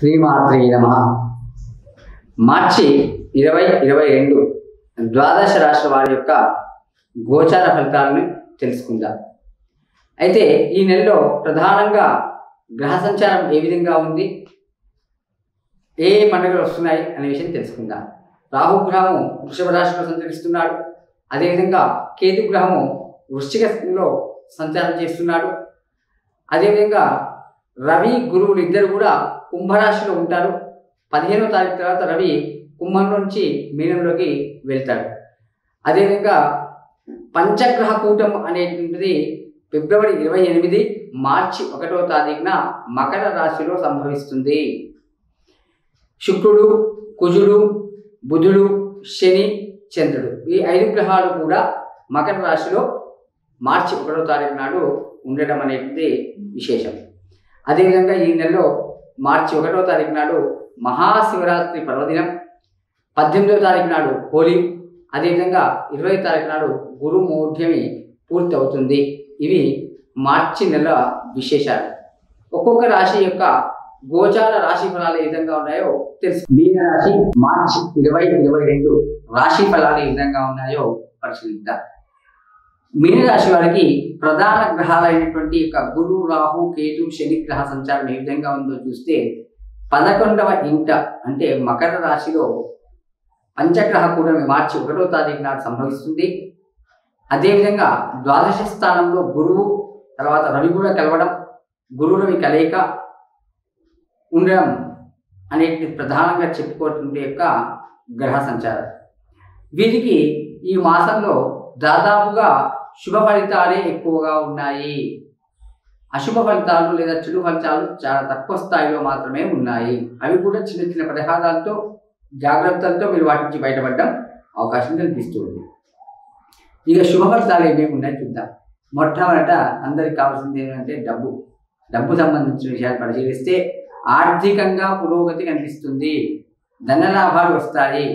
శ్రీమాత్రే నమః మార్చి 2022 ద్వాదశ రాశి వారి యొక్క గోచార ఫలితాలను తెలుసుకుందాం। అయితే ఈ నెలలో ప్రధానంగా గ్రహ సంచారం ఏ విధంగా ఉంది, ఏ పండుగలు వస్తున్నాయి అనే విషయం తెలుసుకుందాం। రాహు గ్రహము వృషభ రాశిలో సంచరిస్తున్నాడు, అదే విధంగా కేతు గ్రహము వృశ్చికంలో సంచారం చేస్తున్నాడు, అదే విధంగా రవి గురువులు ఇద్దరు కూడా కుంభరాశిలో ఉంటారు। 15వ తారీఖు తర్వాత రవి కుంభం నుంచి మీనంలోకి వెళ్తాడు। అదేవిధంగా పంచగ్రహ కూటం అనేటువంటిది ఫిబ్రవరి 28 మార్చి 1వ తారీఖున మకర రాశిలో సంభవిస్తుంది। శుక్రుడు, కుజుడు, బుధుడు, శని, చంద్రుడు ఈ 5 గ్రహాలు కూడా మకర రాశిలో మార్చి 1వ తారీఖు నాడు ఉండడం అనేది విశేషం। అదేవిధంగా ఈ నెలలో మార్చి 1వ తారీఖు నాడు మహాశివరాత్రి పర్వదినం, 18వ తారీఖు నాడు హోలీ, అదేవిధంగా 20వ తారీఖు నాడు గురుమూఢ్యమి పూర్తి అవుతుంది। ఇవి మార్చి నెల విశేషాలు। ఒక్కొక్క రాశి యొక్క గోచార రాశి ఫలాలు ఏ విధంగా ఉన్నాయో తెలుసు। మీన రాశి మార్చి 2022 రాశి ఫలాలు ఏ విధంగా ఉన్నాయో పరిశీలిద్దాం। మీనరాశి వారికి ప్రధాన గ్రహాలైనటువంటి యొక్క గురు, రాహు, కేతు, శని గ్రహ సంచారం ఏ విధంగా ఉందో చూస్తే 11వ ఇంట అంటే మకర రాశిలో పంచగ్రహ కూటమి మార్చి 1వ తారీఖు నాడు సంభవిస్తుంది। అదేవిధంగా ద్వాదశ స్థానంలో గురువు, తర్వాత రవి కూడా కలవడం, గురు రవి కలయిక ఉండడం అనేది ప్రధానంగా చెప్పుకోవటువంటి యొక్క గ్రహ సంచారం। వీరికి ఈ మాసంలో దాదాపుగా శుభ ఫలితాలే ఎక్కువగా ఉన్నాయి, అశుభ ఫలితాలు లేదా చెడు ఫలితాలు చాలా తక్కువ స్థాయిలో మాత్రమే ఉన్నాయి। అవి కూడా చిన్న చిన్న పరిహారాలతో, జాగ్రత్తలతో మీరు వాటి నుంచి బయటపడడం అవకాశం కల్పిస్తుంది। ఇక శుభ ఫలితాలు ఏమేమి ఉన్నాయి చూద్దాం। మొట్టమొదట అందరికి కావాల్సింది ఏంటంటే డబ్బు। డబ్బు సంబంధించిన విషయాలు పరిశీలిస్తే ఆర్థికంగా పురోగతి కనిపిస్తుంది, ధనలాభాలు వస్తాయి।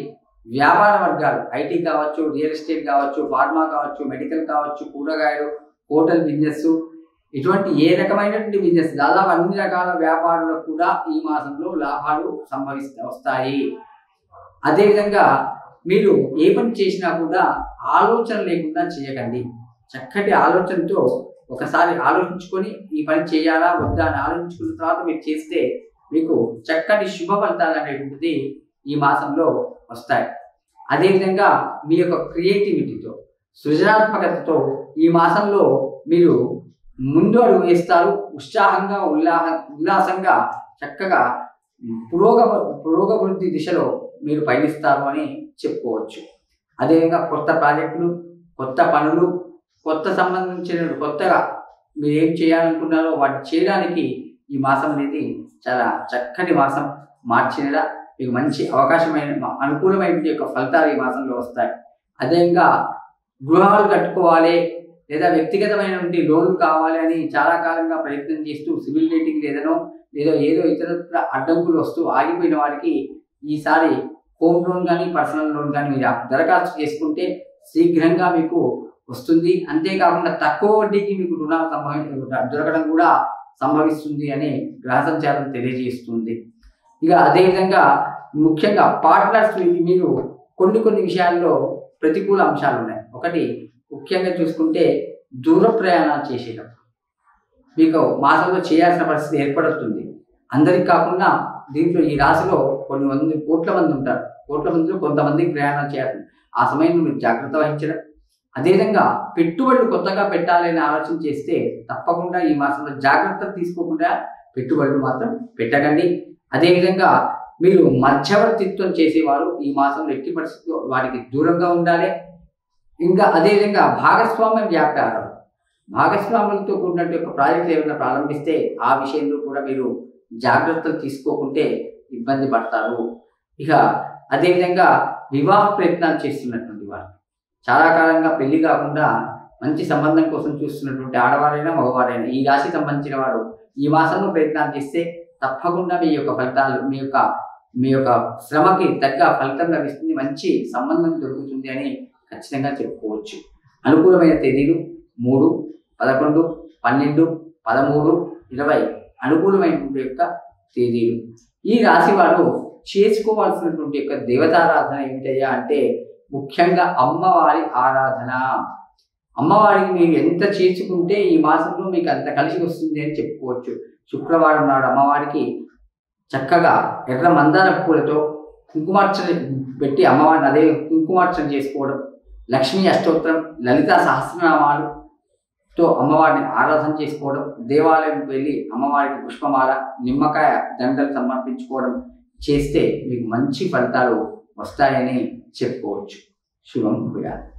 వ్యాపార వర్గాలు, ఐటీ కావచ్చు, రియల్ ఎస్టేట్ కావచ్చు, ఫార్మా కావచ్చు, మెడికల్ కావచ్చు, కూరగాయలు, హోటల్ బిజినెస్, ఇటువంటి ఏ రకమైనటువంటి బిజినెస్ దాదాపు అన్ని రకాల వ్యాపారులకు కూడా ఈ మాసంలో లాభాలు వస్తాయి। అదేవిధంగా మీరు ఏ పని చేసినా కూడా ఆలోచన లేకుండా చేయకండి, చక్కటి ఆలోచనతో ఒకసారి ఆలోచించుకొని ఈ పని చేయాలా వద్దా అని ఆలోచించుకున్న తర్వాత మీరు చేస్తే మీకు చక్కటి శుభ ఫలితాలు అనేటువంటిది ఈ మాసంలో వస్తాయి। అదేవిధంగా మీ యొక్క క్రియేటివిటీతో, సృజనాత్మకతతో ఈ మాసంలో మీరు ముందు అడుగు వేస్తారు, ఉత్సాహంగా, ఉల్లాసంగా, చక్కగా పురోగతి దిశలో మీరు పయనిస్తారు అని చెప్పుకోవచ్చు। అదేవిధంగా కొత్త ప్రాజెక్టులు, కొత్త పనులు, కొత్తగా మీరు ఏం చేయాలనుకున్నారో వాటి చేయడానికి ఈ మాసం అనేది చాలా చక్కటి మాసం। మార్చి నెల మీకు మంచి అవకాశమైన అనుకూలమైన యొక్క ఫలితాలు ఈ మాసంలో వస్తాయి। అదేవిధంగా గృహాలు కట్టుకోవాలి, లేదా వ్యక్తిగతమైనటువంటి లోన్లు కావాలి అని చాలా కాలంగా ప్రయత్నం చేస్తూ సివిల్ రేటింగ్ ఏదో ఇతరత్ర అడ్డంకులు వస్తూ ఆగిపోయిన వారికి ఈసారి హోమ్ లోన్ కానీ, పర్సనల్ లోన్ కానీ మీరు దరఖాస్తు చేసుకుంటే శీఘ్రంగా మీకు వస్తుంది। అంతేకాకుండా తక్కువ వడ్డీకి మీకు రుణాలు దొరకడం కూడా సంభవిస్తుంది అని గ్రహ సంచారం తెలియజేస్తుంది। ఇక అదేవిధంగా ముఖ్యంగా పార్ట్నర్స్ మీరు కొన్ని విషయాల్లో ప్రతికూల అంశాలు ఉన్నాయి। ఒకటి ముఖ్యంగా చూసుకుంటే దూర ప్రయాణాలు చేసేటప్పుడు మీకు మాసంలో చేయాల్సిన పరిస్థితి ఏర్పడుతుంది। అందరికీ కాకుండా దీంట్లో ఈ రాశిలో కోట్ల మంది ఉంటారు, కోట్ల మందిలో కొంతమందికి ప్రయాణాలు చేయాలి, ఆ సమయంలో మీరు జాగ్రత్త వహించడం। అదేవిధంగా పెట్టుబడులు కొత్తగా పెట్టాలని ఆలోచన చేస్తే తప్పకుండా ఈ మాసంలో జాగ్రత్తలు తీసుకోకుండా పెట్టుబడులు మాత్రం పెట్టకండి। అదేవిధంగా మీరు మధ్యవర్తిత్వం చేసేవారు ఈ మాసంలో ఎట్టి పరిస్థితుల్లో వారికి దూరంగా ఉండాలి। ఇంకా అదేవిధంగా భాగస్వామ్య వ్యాపారం, భాగస్వాములతో కూడినట్టు యొక్క ప్రాజెక్టులు ఏమైనా ప్రారంభిస్తే ఆ విషయంలో కూడా మీరు జాగ్రత్తలు తీసుకోకుంటే ఇబ్బంది పడతారు। ఇక అదేవిధంగా వివాహ ప్రయత్నాలు చేస్తున్నటువంటి వారు, చాలా కాలంగా పెళ్లి కాకుండా మంచి సంబంధం కోసం చూస్తున్నటువంటి ఆడవారైనా మగవారైనా ఈ రాశి సంబంధించిన వారు ఈ మాసంలో ప్రయత్నాలు చేస్తే తప్పకుండా మీ యొక్క ఫలితాలు, మీ యొక్క శ్రమకి తగ్గ ఫలితం లభిస్తుంది, మంచి సంబంధం దొరుకుతుంది అని ఖచ్చితంగా చెప్పుకోవచ్చు। అనుకూలమైన తేదీలు 3, 11, 12, 13, 20 అనుకూలమైనటువంటి యొక్క తేదీలు। राशि वालों చేసుకోవాల్సినటువంటి యొక్క దేవతారాధన ఏమిటయ్యా అంటే ముఖ్యంగా అమ్మవారి ఆరాధన। అమ్మవారిని మీరు ఎంత చేసుకుంటే ఈ మాసంలో మీకు అంత కలిసి వస్తుంది అని చెప్పుకోవచ్చు। శుక్రవారం నాడు అమ్మవారికి చక్కగా ఎర్ర మందార పూలతో కుంకుమార్చన పెట్టి అమ్మవారిని అదే కుంకుమార్చన చేసుకోవడం, లక్ష్మీ అష్టోత్తరం, లలితా సహస్రనామాలతో అమ్మవారిని ఆరాధన చేసుకోవడం, దేవాలయం వెళ్ళి అమ్మవారికి పుష్పమాల, నిమ్మకాయ దండలు సమర్పించుకోవడం చేస్తే మీకు మంచి ఫలితాలు వస్తాయని చెప్పుకోవచ్చు। శుభం భూయాత్।